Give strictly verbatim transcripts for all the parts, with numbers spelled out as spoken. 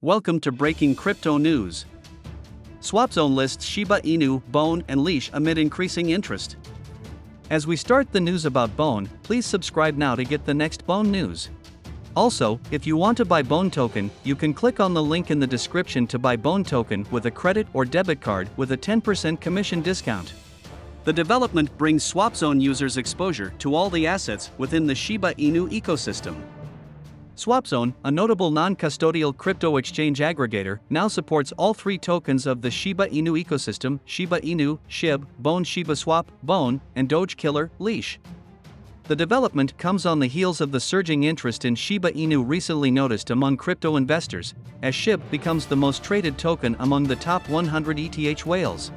Welcome to Breaking Crypto News. Swapzone lists Shiba Inu, Bone, and Leash amid increasing interest. As we start the news about Bone, please subscribe now to get the next Bone news. Also, if you want to buy Bone token, you can click on the link in the description to buy Bone token with a credit or debit card with a ten percent commission discount. The development brings Swapzone users exposure to all the assets within the Shiba Inu ecosystem. Swapzone, a notable non-custodial crypto exchange aggregator, now supports all three tokens of the Shiba Inu ecosystem: Shiba Inu, S H I B, Bone ShibaSwap, Bone, and Doge Killer, Leash. The development comes on the heels of the surging interest in Shiba Inu recently noticed among crypto investors, as S H I B becomes the most traded token among the top one hundred E T H whales.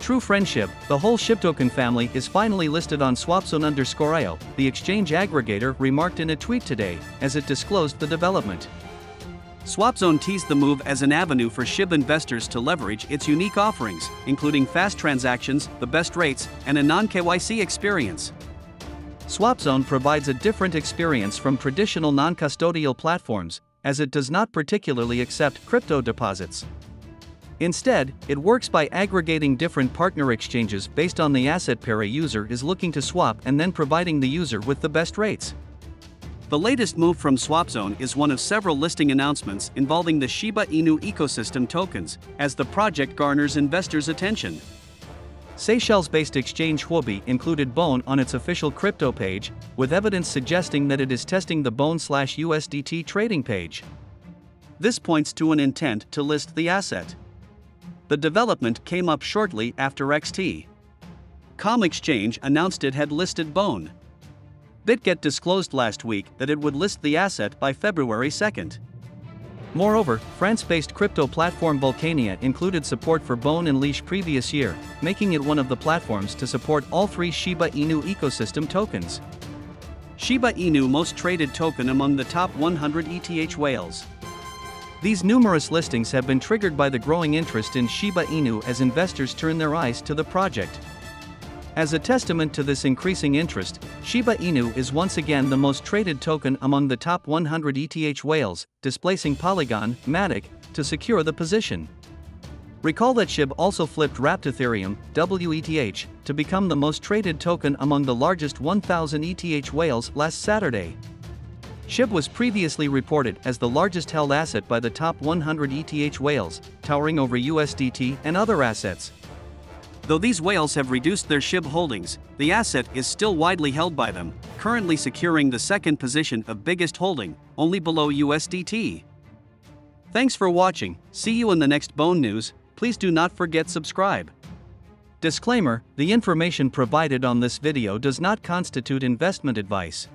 True friendship, the whole S H I B token family is finally listed on Swapzone underscore I O, the exchange aggregator remarked in a tweet today, as it disclosed the development. Swapzone teased the move as an avenue for S H I B investors to leverage its unique offerings, including fast transactions, the best rates, and a non K Y C experience. Swapzone provides a different experience from traditional non-custodial platforms, as it does not particularly accept crypto deposits. Instead, it works by aggregating different partner exchanges based on the asset pair a user is looking to swap and then providing the user with the best rates. The latest move from Swapzone is one of several listing announcements involving the Shiba Inu ecosystem tokens, as the project garners investors' attention. Seychelles-based exchange Huobi included Bone on its official crypto page, with evidence suggesting that it is testing the Bone slash U S D T trading page. This points to an intent to list the asset. The development came up shortly after X T dot com exchange announced it had listed Bone. BitGet disclosed last week that it would list the asset by February second. Moreover, France-based crypto platform Vulcania included support for Bone and Leash previous year, making it one of the platforms to support all three Shiba Inu ecosystem tokens. Shiba Inu most traded token among the top one hundred E T H whales. These numerous listings have been triggered by the growing interest in Shiba Inu as investors turn their eyes to the project. As a testament to this increasing interest, Shiba Inu is once again the most traded token among the top one hundred E T H whales, displacing Polygon, Matic, to secure the position. Recall that S H I B also flipped wrapped Ethereum, W E T H, to become the most traded token among the largest one thousand E T H whales last Saturday. S H I B was previously reported as the largest held asset by the top one hundred E T H whales, towering over U S D T and other assets. Though these whales have reduced their S H I B holdings, the asset is still widely held by them, currently securing the second position of biggest holding, only below U S D T. Thanks for watching. See you in the next Bone news. Please do not forget subscribe. Disclaimer: the information provided on this video does not constitute investment advice,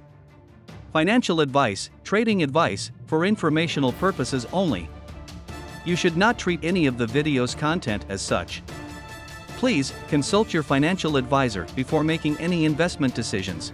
financial advice, trading advice, for informational purposes only. You should not treat any of the video's content as such. Please consult your financial advisor before making any investment decisions.